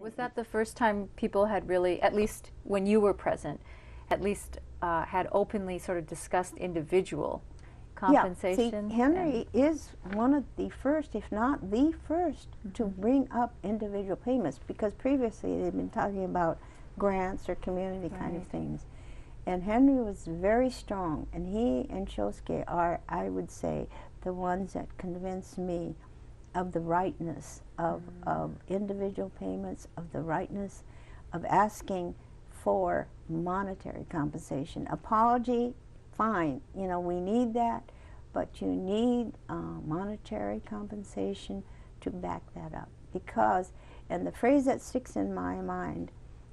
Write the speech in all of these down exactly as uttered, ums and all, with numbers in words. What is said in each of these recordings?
Was that the first time people had really, at least when you were present, at least uh, had openly sort of discussed individual compensation? Yeah, see, Henry is one of the first, if not the first, mm-hmm. to bring up individual payments, because previously they'd been talking about grants or community right. kind of things. And Henry was very strong, and he and Shosuke are, I would say, the ones that convinced me of the rightness of, mm-hmm. of individual payments, of the rightness of asking for monetary compensation. Apology, fine, you know, we need that, but you need uh, monetary compensation to back that up. Because, and the phrase that sticks in my mind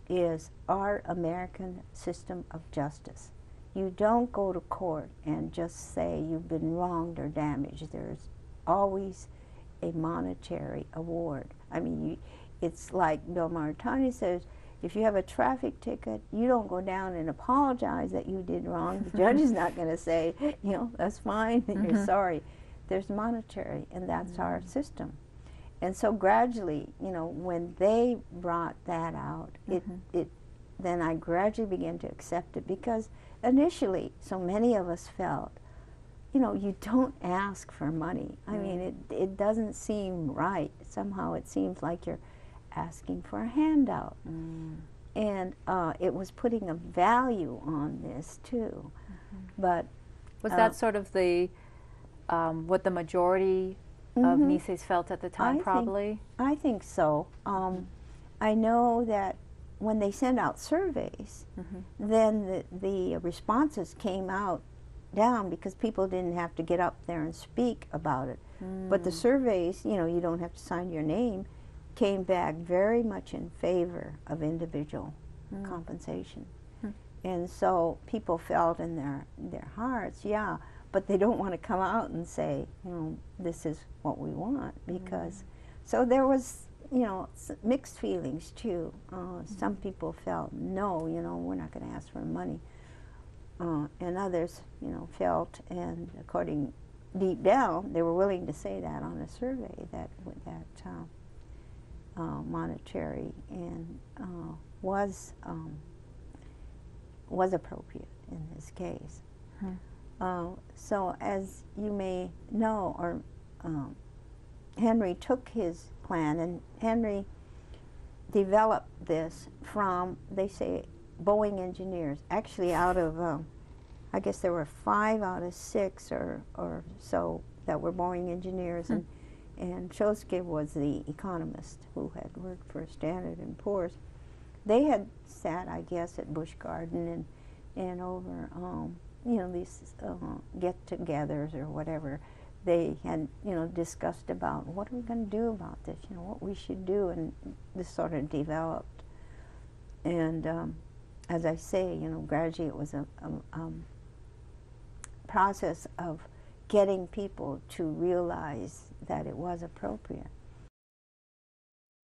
is our American system of justice. You don't go to court and just say you've been wronged or damaged. There's always a monetary award. I mean, you, it's like Bill Martani says, if you have a traffic ticket, you don't go down and apologize that you did wrong. The judge is not going to say, you know, that's fine, mm-hmm. you're sorry. There's monetary, and that's mm-hmm. our system. And so gradually, you know, when they brought that out, mm-hmm. it, it, then I gradually began to accept it, because initially so many of us felt, you know, you don't ask for money. I mm. mean, it, it doesn't seem right. Somehow it seems like you're asking for a handout. Mm. And uh, it was putting a value on this, too. Mm-hmm. But was uh, that sort of the, um, what the majority mm-hmm. of Niseis felt at the time, I probably? Think, I think so. Um, mm-hmm. I know that when they sent out surveys, mm-hmm. then the, the responses came out down, because people didn't have to get up there and speak about it. Mm. But the surveys, you know, you don't have to sign your name, came back very much in favor of individual mm. compensation. Mm. And so people felt in their, their hearts, yeah, but they don't want to come out and say, you know, this is what we want, because, mm. so there was, you know, mixed feelings too. Uh, mm. Some people felt, no, you know, we're not going to ask for money. Uh, and others, you know, felt, and according deep down, they were willing to say that on a survey, that that uh, uh, monetary and uh, was um, was appropriate in this case. Hmm. Uh, so, as you may know, or um, Henry took his plan, and Henry developed this from, they say, Boeing engineers, actually out of, um, I guess there were five out of six or, or so that were Boeing engineers, mm. and, and Shosuke was the economist who had worked for Standard and Poor's. They had sat, I guess, at Busch Garden and, and over, um, you know, these uh, get-togethers or whatever. They had, you know, discussed about what are we going to do about this, you know, what we should do, and this sort of developed. And um, as I say, you know, gradually it was a, a um, process of getting people to realize that it was appropriate.